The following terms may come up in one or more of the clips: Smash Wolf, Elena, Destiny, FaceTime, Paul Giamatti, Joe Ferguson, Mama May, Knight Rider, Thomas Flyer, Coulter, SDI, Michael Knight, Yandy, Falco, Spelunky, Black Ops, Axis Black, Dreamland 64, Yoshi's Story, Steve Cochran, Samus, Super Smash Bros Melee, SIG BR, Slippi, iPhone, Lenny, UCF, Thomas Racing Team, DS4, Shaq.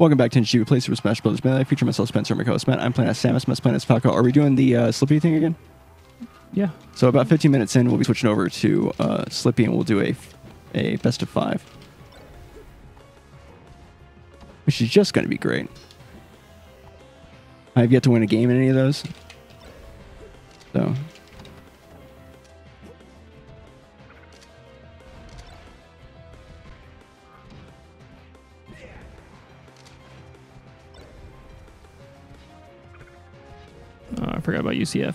Welcome back to NGTV, place for Smash Brothers Melee. I feature myself, Spencer, my co-host Matt. I'm playing as Samus, Matt's playing as Falco. Are we doing the Slippi thing again? Yeah. So about 15 minutes in, we'll be switching over to Slippi, and we'll do a best of 5. Which is just going to be great. I have yet to win a game in any of those. So... I forgot about UCF. I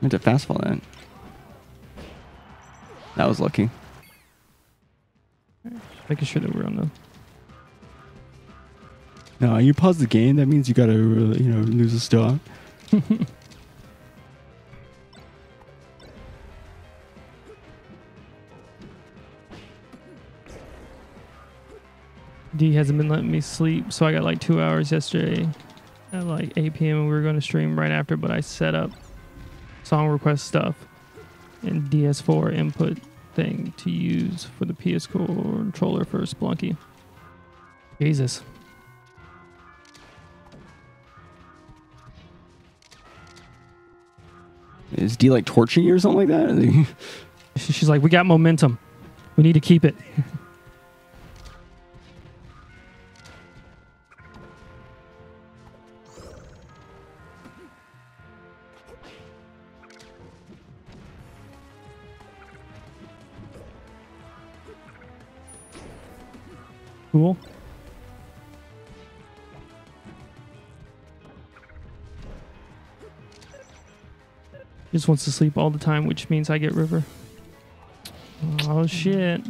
meant to fastball that. That was lucky. Making sure that we're on the... No, you pause the game. That means you gotta, you know, lose a star. D hasn't been letting me sleep, so I got like 2 hours yesterday at like 8 p.m. and we were going to stream right after, but I set up song request stuff and DS4 input thing to use for the PS controller for Spelunky. Jesus. Is D like torching you or something like that? She's like, we got momentum. We need to keep it. Cool. Just wants to sleep all the time, which means I get River. Oh shit.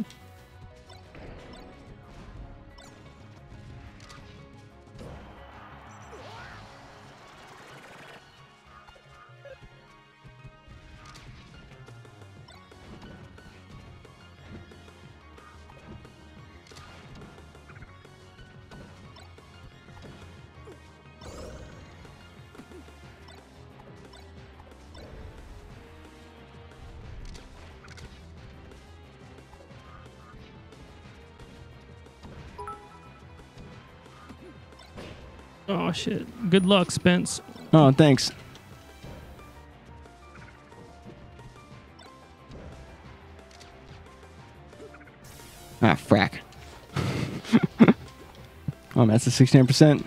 Oh shit. Good luck, Spence. Oh, thanks. Ah, frack. Oh, that's a 16%.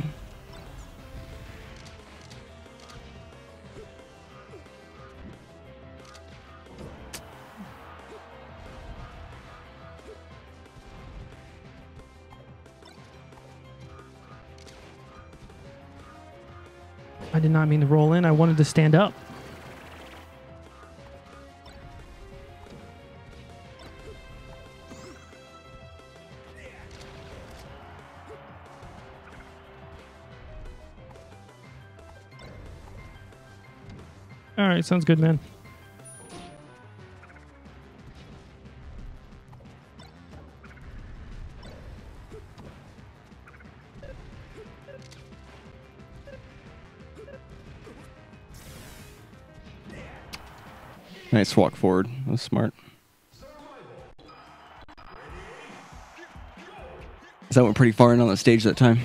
I did not mean to roll in. I wanted to stand up. All right, sounds good, man. Nice walk forward. That was smart. So that went pretty far in on the stage that time.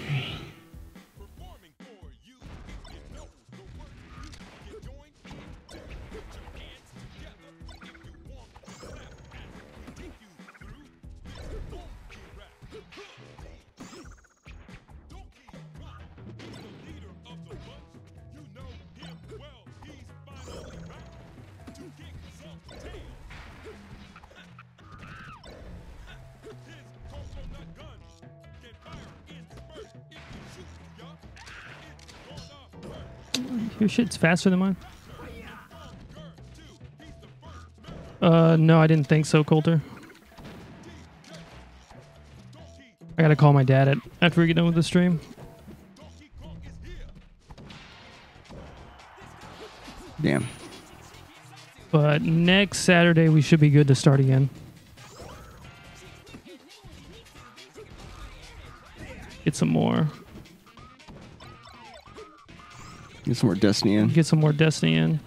Your shit's faster than mine. No, I didn't think so, Coulter. I gotta call my dad after we get done with the stream. Damn. But next Saturday we should be good to start again. Get some more. Get some more Destiny in. Get some more Destiny in.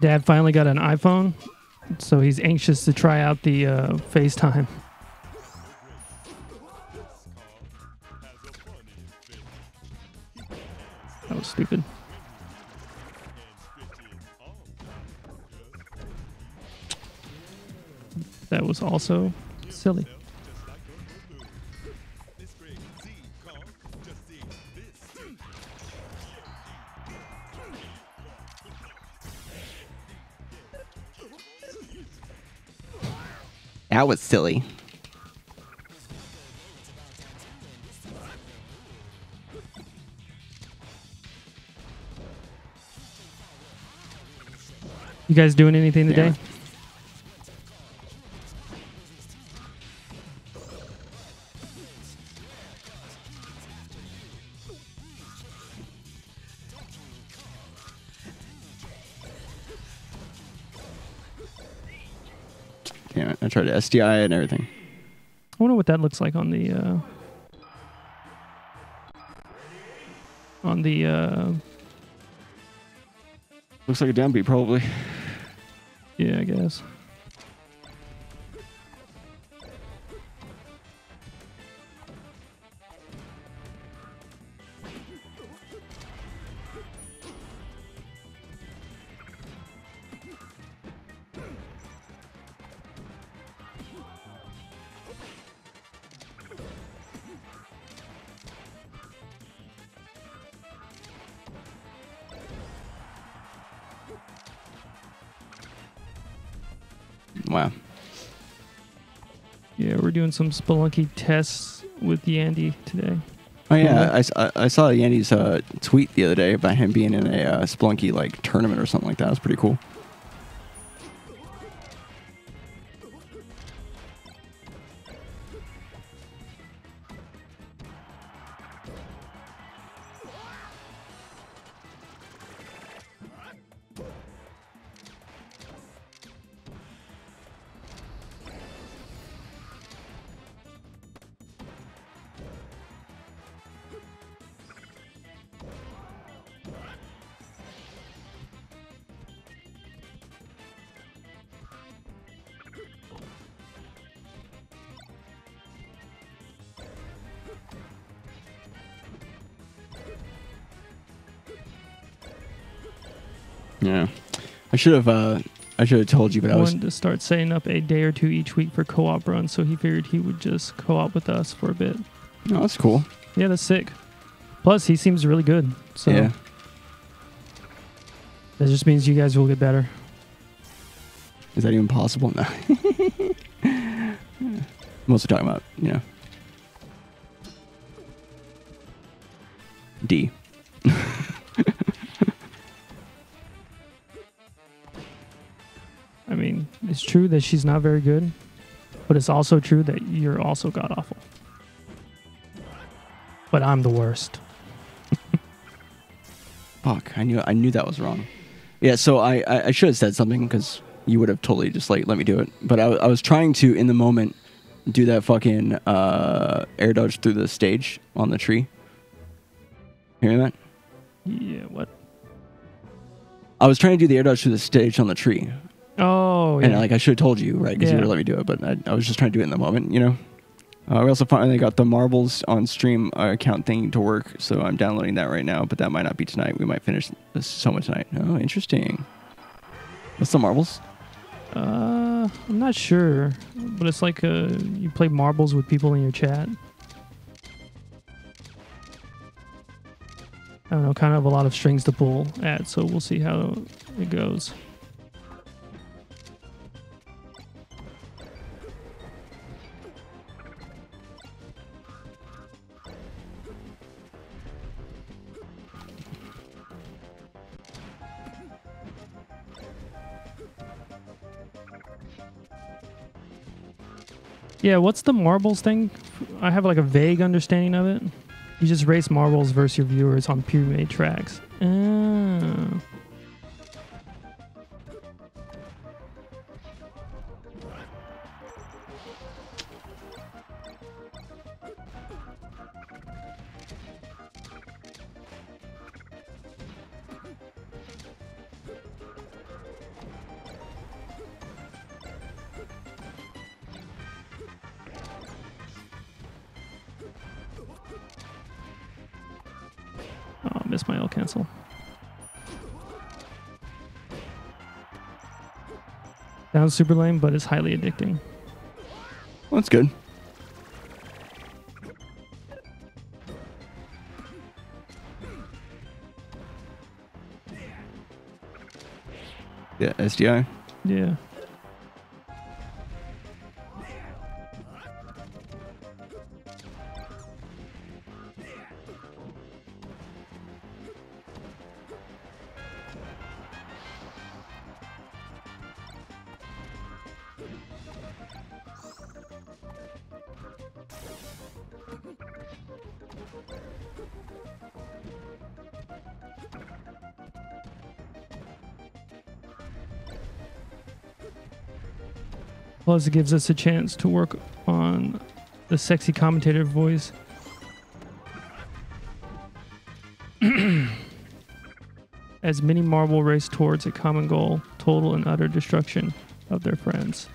Dad finally got an iPhone, so he's anxious to try out the FaceTime. That was stupid. That was also silly. That was silly. You guys doing anything today? Yeah. Damn it, I tried to SDI and everything. I wonder what that looks like on the looks like a downbeat probably. Yeah, I guess. Wow. Yeah, we're doing some Spelunky tests with Yandy today. Oh yeah, I saw Yandy's tweet the other day about him being in a Spelunky like tournament or something like that. It was pretty cool. Yeah, I should have told you, but I wanted to start setting up a day or two each week for co-op runs, so he figured he would just co-op with us for a bit. Oh, that's cool. Yeah, that's sick. Plus, he seems really good. So yeah, that just means you guys will get better. Is that even possible? No. I'm also talking about, you know, D. It's true that she's not very good, but it's also true that you're also god-awful. But I'm the worst. Fuck, I knew that was wrong. Yeah, so I should have said something, because you would have totally just, like, let me do it. But I was trying to, in the moment, do that fucking air dodge through the stage on the tree. You hear that? Yeah, what? I was trying to do the air dodge through the stage on the tree. Oh, yeah. And like I should have told you, right? Because you would have let me do it, but I was just trying to do it in the moment, you know. We also finally got the Marbles on stream account thing to work, so I'm downloading that right now. But that might not be tonight. We might finish this somewhat tonight. Oh, interesting. What's the Marbles? I'm not sure, but it's like you play marbles with people in your chat. I don't know, kind of a lot of strings to pull at, so we'll see how it goes. Yeah, what's the marbles thing? I have like a vague understanding of it. You just race marbles versus your viewers on pre-made tracks. No. My L cancel. Sounds super lame, but it's highly addicting. Well, that's good. Yeah, SDI. Yeah. Plus, it gives us a chance to work on the sexy commentator voice. As many marble race towards a common goal, total and utter destruction of their friends.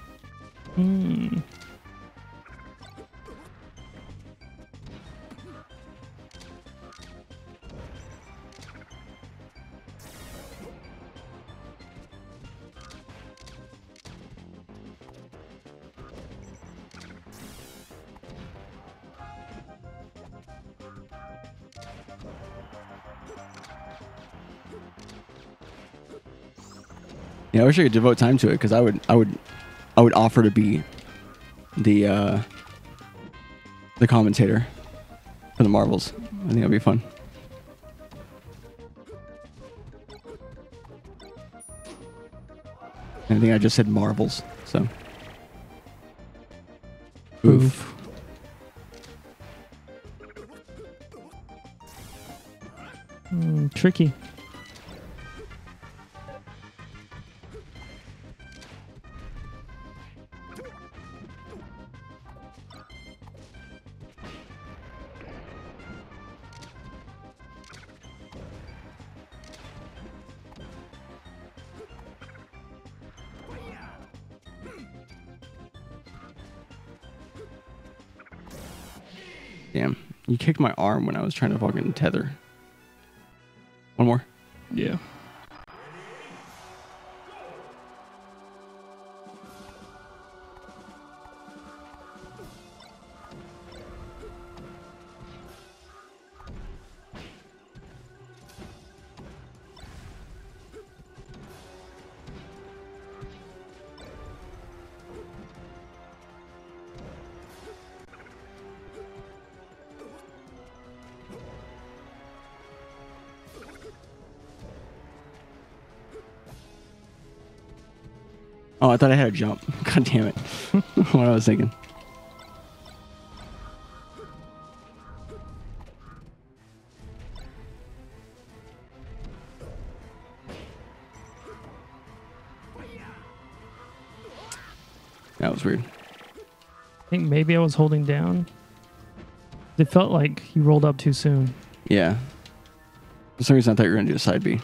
Hmm. Yeah, I wish I could devote time to it because I would offer to be the commentator for the marbles. I think that'd be fun. I think I just said marbles, so. Oof. Tricky. Damn, you kicked my arm when I was trying to fucking tether. One more? Yeah. Oh, I thought I had a jump. God damn it. What I was thinking. That was weird. I think maybe I was holding down. It felt like you rolled up too soon. Yeah. For some reason, I thought you were going to do a side B.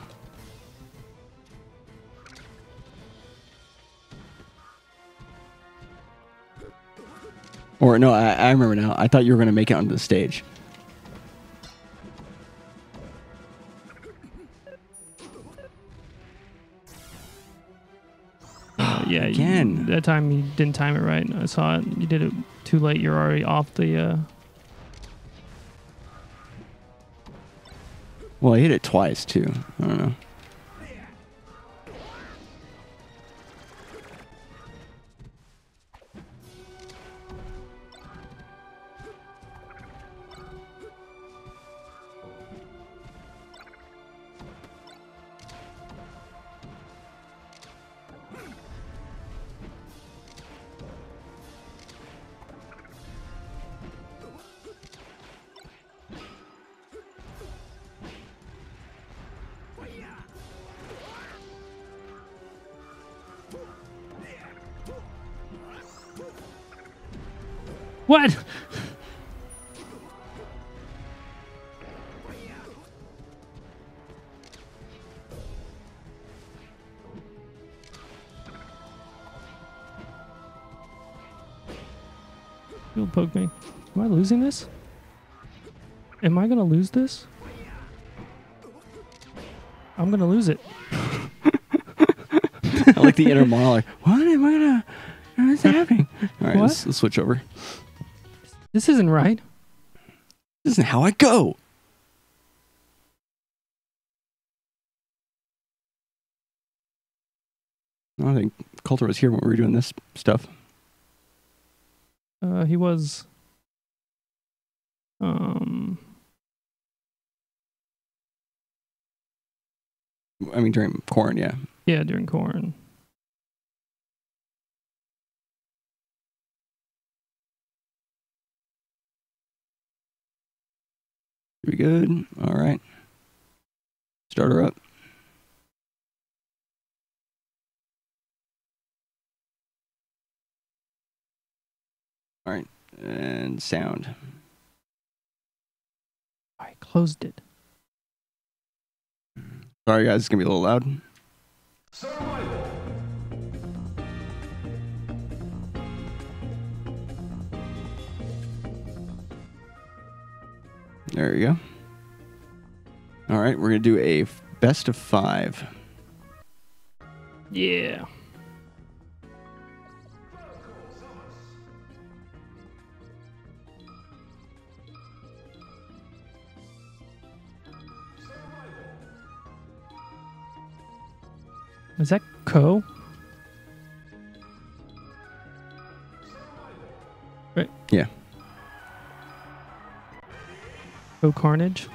Or no, I remember now. I thought you were going to make it onto the stage. Yeah. Again. That time you didn't time it right. I saw it. You did it too late. You're already off the... Well, I hit it twice, too. I don't know. What? You'll poke me. Am I losing this? Am I gonna lose this? I'm gonna lose it. I like the inner monologue. What am I gonna? What's happening? All right, let's switch over. This isn't right. This isn't how I go. I don't think Coulter was here when we were doing this stuff. He was. I mean, during Corin, yeah. Yeah, during Corin. We good? All right. Start her up. All right. And sound. I closed it. Sorry, guys. It's going to be a little loud. Survival. There you go. All right, we're going to do a best of 5. Yeah. Is that Co? Right. Yeah. Oh, Carnage.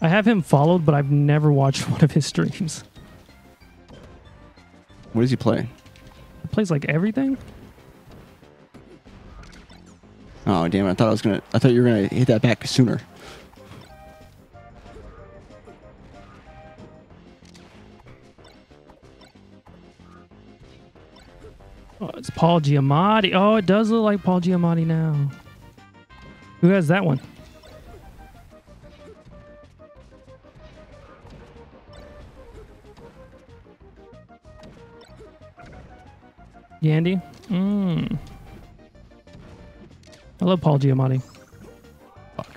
I have him followed, but I've never watched one of his streams. What does he play? He plays like everything. Oh damn it! I thought you were gonna hit that back sooner. Paul Giamatti. Oh, it does look like Paul Giamatti now. Who has that one? Yandy? Mmm. I love Paul Giamatti. Fuck.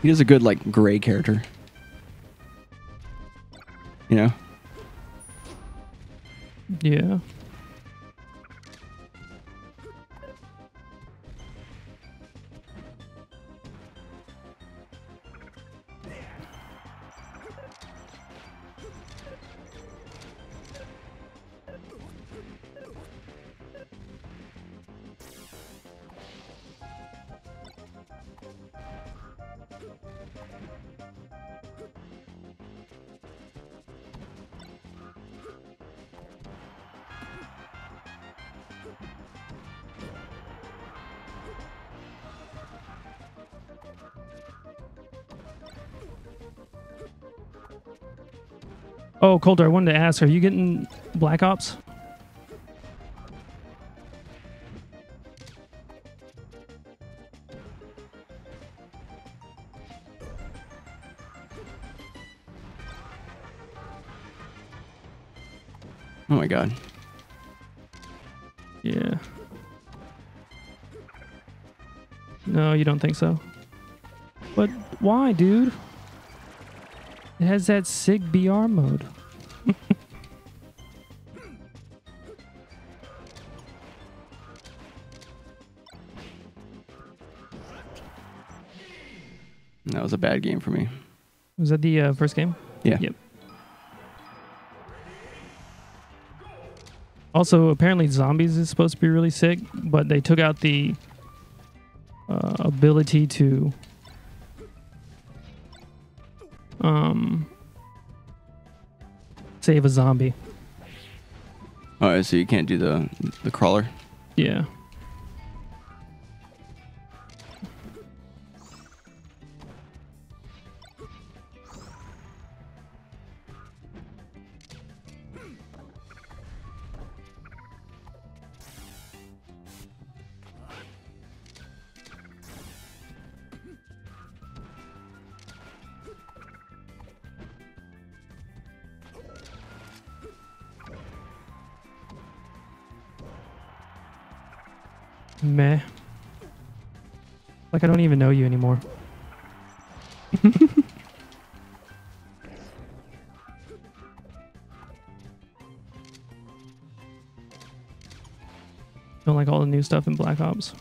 He is a good, like, gray character. You know? Yeah. Oh, Coulter, I wanted to ask, are you getting Black Ops? Oh my god. Yeah. No, you don't think so? But why, dude? It has that SIG BR mode. That was a bad game for me. Was that the first game? Yeah. Yep. Also, apparently Zombies is supposed to be really sick, but they took out the ability to... save a zombie. All right, so you can't do the crawler. Yeah. Meh. Like, I don't even know you anymore. Don't like all the new stuff in Black Ops.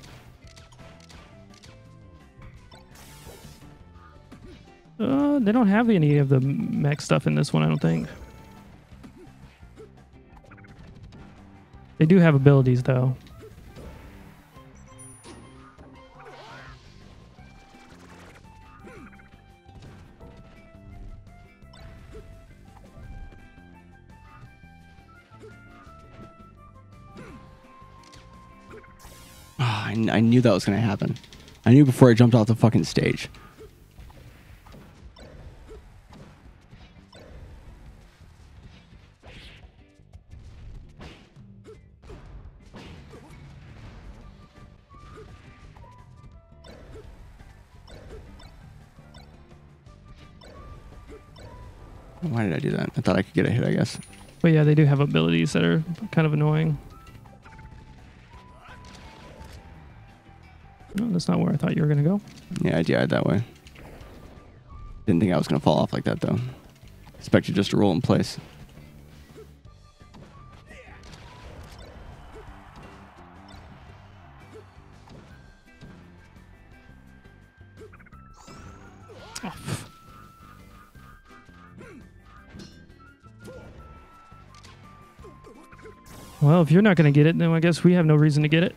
They don't have any of the mech stuff in this one, I don't think. They do have abilities, though. I knew that was going to happen. I knew before I jumped off the fucking stage. Why did I do that? I thought I could get a hit, I guess. But yeah, they do have abilities that are kind of annoying. That's not where I thought you were going to go. Yeah, I died that way. Didn't think I was going to fall off like that, though. Expected just to roll in place. Well, if you're not going to get it, then I guess we have no reason to get it.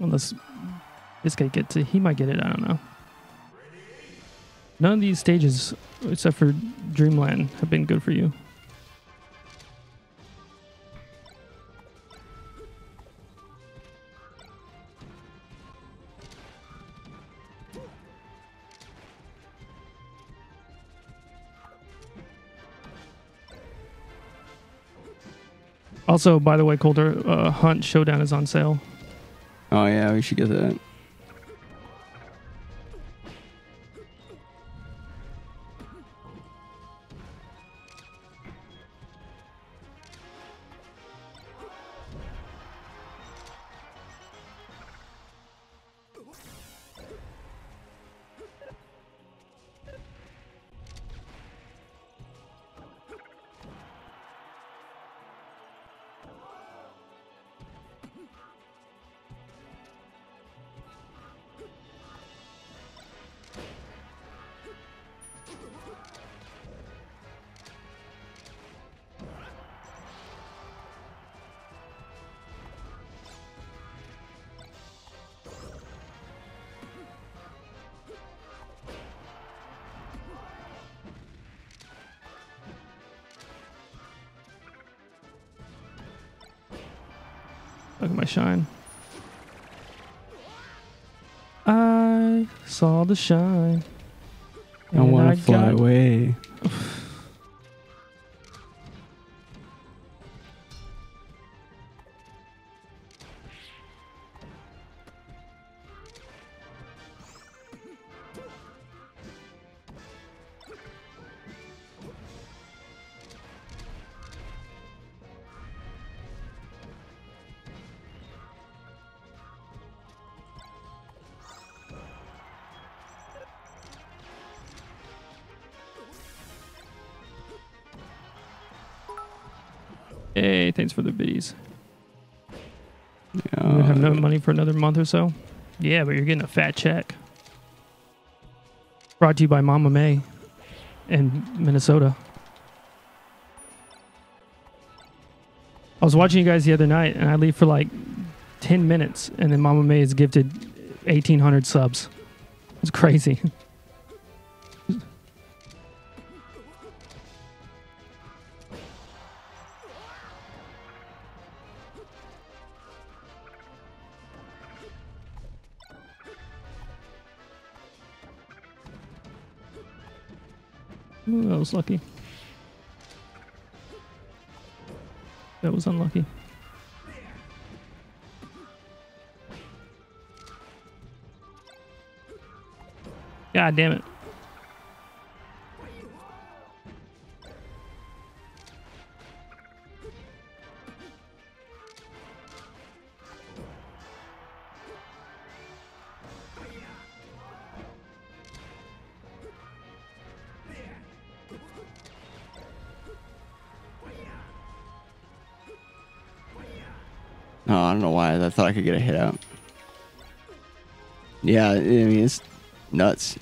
Unless this guy gets it, he might get it. I don't know. None of these stages, except for Dreamland, have been good for you. Also, by the way, Coulter, Hunt Showdown is on sale. Oh yeah, we should get that. Look at my shine. I saw the shine. I want to fly away. Hey, thanks for the biddies. You have no money for another month or so? Yeah, but you're getting a fat check. Brought to you by Mama May in Minnesota. I was watching you guys the other night, and I leave for like 10 minutes, and then Mama May is gifted 1,800 subs. It's crazy. Ooh, that was lucky. That was unlucky. God damn it. Oh, I don't know why. I thought I could get a hit out. Yeah, I mean, it's nuts.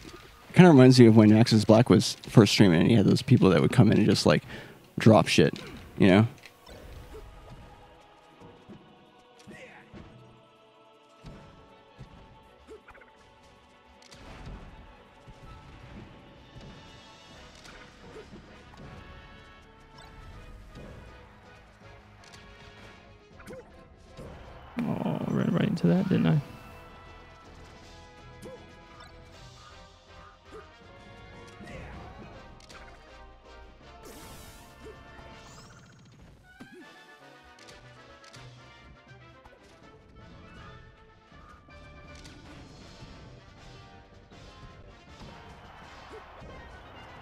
Kind of reminds me of when Axis Black was first streaming and he had those people that would come in and just like drop shit, you know? Oh, ran right into that, didn't I?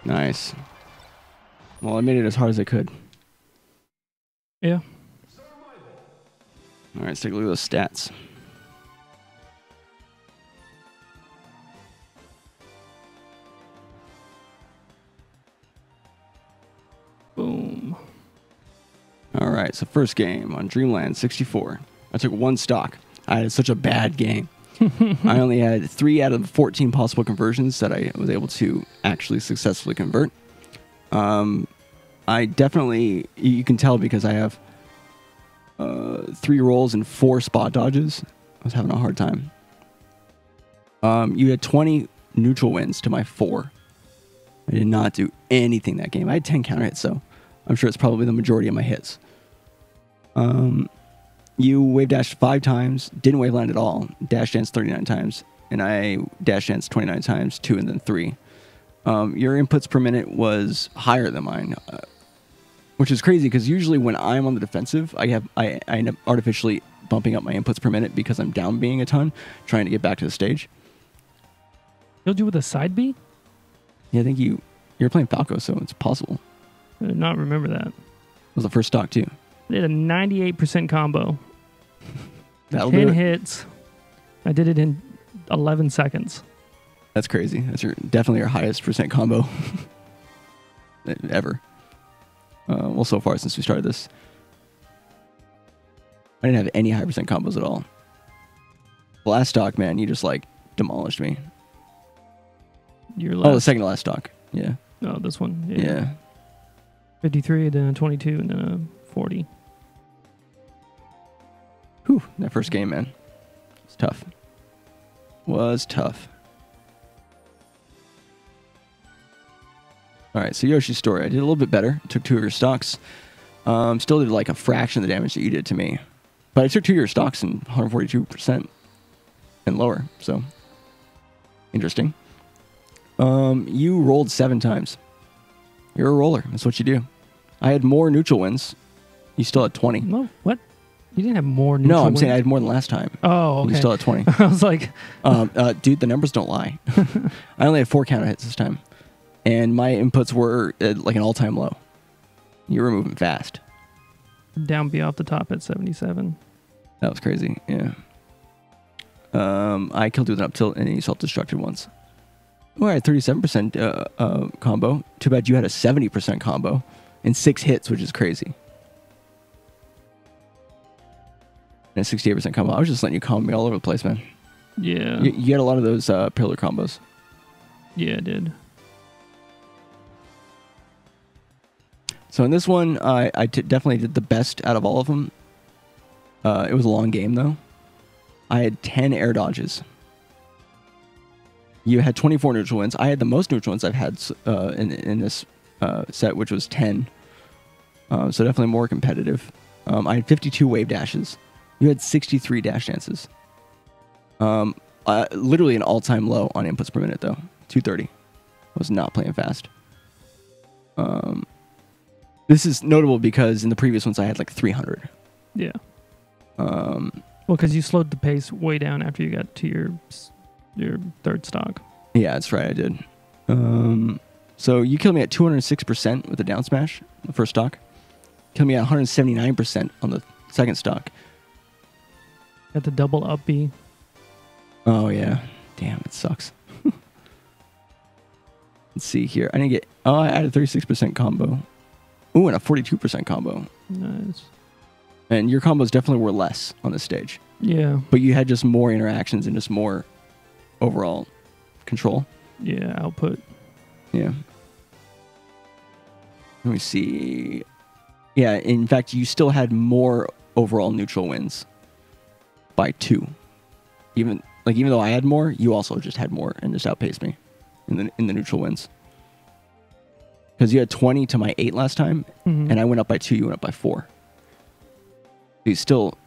Nice. Well, I made it as hard as I could. Yeah. All right, let's take a look at those stats. Boom. All right, so first game on Dreamland 64. I took one stock. I had such a bad game. I only had 3 out of the 14 possible conversions that I was able to actually successfully convert. I definitely, you can tell because I have 3 rolls and 4 spot dodges. I was having a hard time. You had 20 neutral wins to my 4. I did not do anything that game. I had 10 counter hits, so I'm sure it's probably the majority of my hits. You wave dashed 5 times, didn't wave land at all, dash dance 39 times, and I dash dance 29 times, 2 and then 3. Your inputs per minute was higher than mine, which is crazy because usually when I'm on the defensive, I end up artificially bumping up my inputs per minute because I'm down being a ton, trying to get back to the stage. You'll do with a side B? Yeah, I think you're playing Falco, so it's possible. I did not remember that. It was the first stock, too. I did a 98% combo. 10 hits. I did it in 11 seconds. That's crazy. That's definitely your highest percent combo ever. Well, so far since we started this. I didn't have any high percent combos at all. Last stock, man, you just like demolished me. Your last... Oh, the second to last stock. Yeah. Oh, this one. Yeah. 53, then a 22, and then a 40. Whew, that first game, man. It's tough. Was tough. All right, so Yoshi's Story. I did a little bit better. Took 2 of your stocks. Still did like a fraction of the damage that you did to me. But I took 2 of your stocks and 142% and lower, so interesting. You rolled 7 times. You're a roller. That's what you do. I had more neutral wins. You still had 20. No, what? You didn't have more neutral wins? No, I'm saying I had more than last time. Oh, okay. You still had 20. I was like... dude, the numbers don't lie. I only had 4 counter hits this time. And my inputs were at like an all-time low. You were moving fast. Down B off the top at 77. That was crazy, yeah. I killed you with an up tilt and you self-destructed once. Oh, I had 37% combo. Too bad you had a 70% combo. And 6 hits, which is crazy. And a 68% combo. I was just letting you combo me all over the place, man. Yeah. You had a lot of those pillar combos. Yeah, I did. So in this one, I definitely did the best out of all of them. It was a long game, though. I had 10 air dodges. you had 24 neutral wins. I had the most neutral wins I've had in this set, which was 10. So definitely more competitive. I had 52 wave dashes. You had 63 dash dances. Literally an all-time low on inputs per minute, though. 230. I was not playing fast. This is notable because in the previous ones I had like 300. Yeah. Well, because you slowed the pace way down after you got to your third stock. Yeah, that's right, I did. So you killed me at 206% with the down smash, the first stock. Killed me at 179% on the second stock. Got the double up B. Oh, yeah. Damn, it sucks. Let's see here. I didn't get... Oh, I added a 36% combo. Ooh, and a 42% combo. Nice. And your combos definitely were less on this stage. Yeah. But you had just more interactions and just more overall control. Yeah, output. Yeah. Let me see. Yeah, in fact, you still had more overall neutral wins by 2. Even though I had more, you also just had more and just outpaced me in the neutral wins. Because you had 20 to my 8 last time, and I went up by 2, you went up by 4. You still,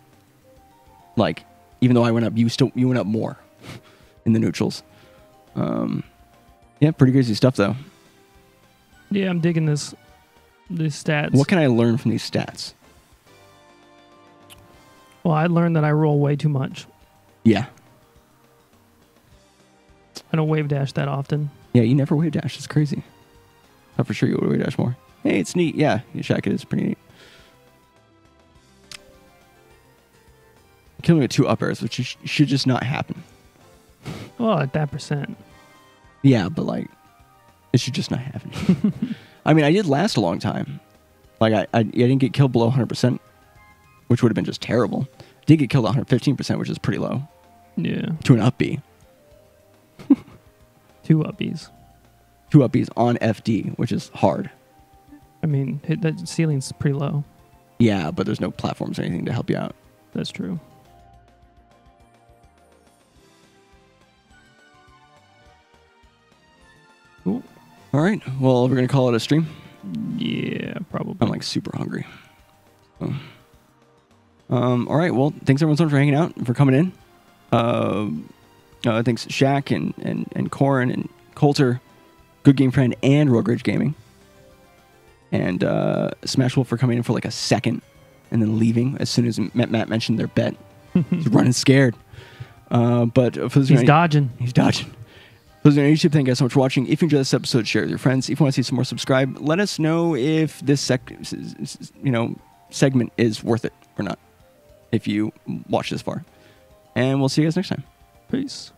like, even though I went up, you went up more in the neutrals. Yeah, pretty crazy stuff though. Yeah, I'm digging these stats. What can I learn from these stats? Well, I learned that I roll way too much. Yeah. I don't wave dash that often. Yeah, you never wave dash. It's crazy. I'm for sure you would wave dash more. Hey, it's neat. Yeah, Shaq, it is pretty neat. Killing with 2 up airs, which should just not happen. Well, at that percent. Yeah, but like, it should just not happen. I mean, I did last a long time. Like, I didn't get killed below 100%, which would have been just terrible. I did get killed 115%, which is pretty low. Yeah. To an up B. 2 up Bs. 2 up Bs on FD, which is hard. I mean, that ceiling's pretty low. Yeah, but there's no platforms or anything to help you out. That's true. Cool. All right. Well, we're going to call it a stream. Yeah, probably. I'm like super hungry. So. All right. Well, thanks everyone so much for hanging out and for coming in. Thanks Shaq and Corin and Coulter, Good Game Friend, and Rogue Ridge Gaming. And Smash Wolf for coming in for like a second and then leaving as soon as Matt mentioned their bet. He's running scared. But for those He's dodging. For those on YouTube, thank you guys so much for watching. If you enjoyed this episode, share it with your friends. If you want to see some more, subscribe. Let us know if this segment is worth it or not, if you watch this far. And we'll see you guys next time. Peace.